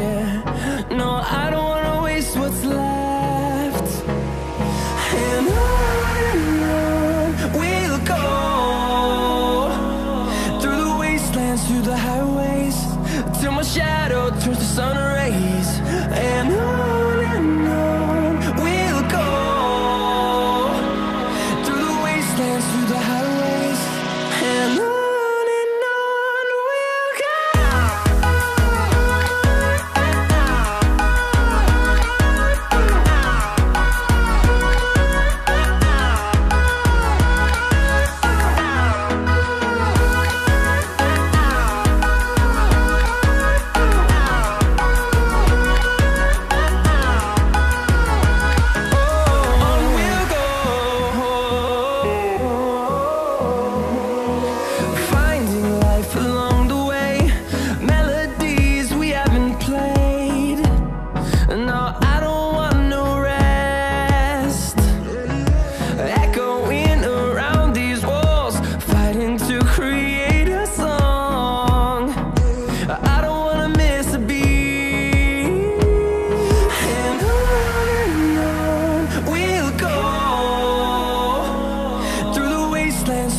Yeah, no, I don't wanna waste what's left. And on we'll go, through the wastelands, through the highways, till my shadow turns to sun rays. And on we'll go, through the wastelands, through the highways, and on we'll